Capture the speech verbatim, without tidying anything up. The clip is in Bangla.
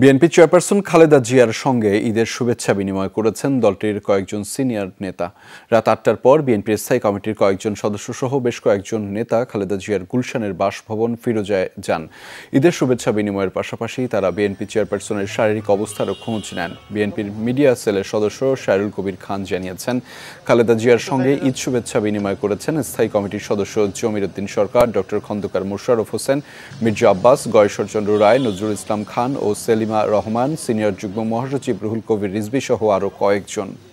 বিএনপি চেয়ারপারসন খালেদা জিয়ার সঙ্গে ঈদের শুভেচ্ছা বিনিময় করেছেন দলটির কয়েকজন সিনিয়র নেতা। রাত আটটার পর বিএনপির স্থায়ী কমিটির কয়েকজন সদস্য সহ বেশ কয়েকজন নেতা খালেদা জিয়ার গুলশানের বাসভবন ফিরোজায় যান। ঈদের শুভেচ্ছা বিনিময়ের পাশাপাশি তারা বিএনপি চেয়ারপারসনের শারীরিক অবস্থারও খোঁজ নেন। বিএনপির মিডিয়া সেলের সদস্য শাইরুল কবির খান জানিয়েছেন, খালেদা জিয়ার সঙ্গে ঈদ শুভেচ্ছা বিনিময় করেছেন স্থায়ী কমিটির সদস্য জমির উদ্দিন সরকার, ডক্টর খন্দকার মোশাররফ হোসেন, মির্জা আব্বাস, গয়েশ্বর চন্দ্র রায়, নজরুল ইসলাম খান ও সেলিমা রহমান, সিনিয়র যুগ্ম মহাসচিব রুহুল কবির রিজভি সহ আরও কয়েকজন।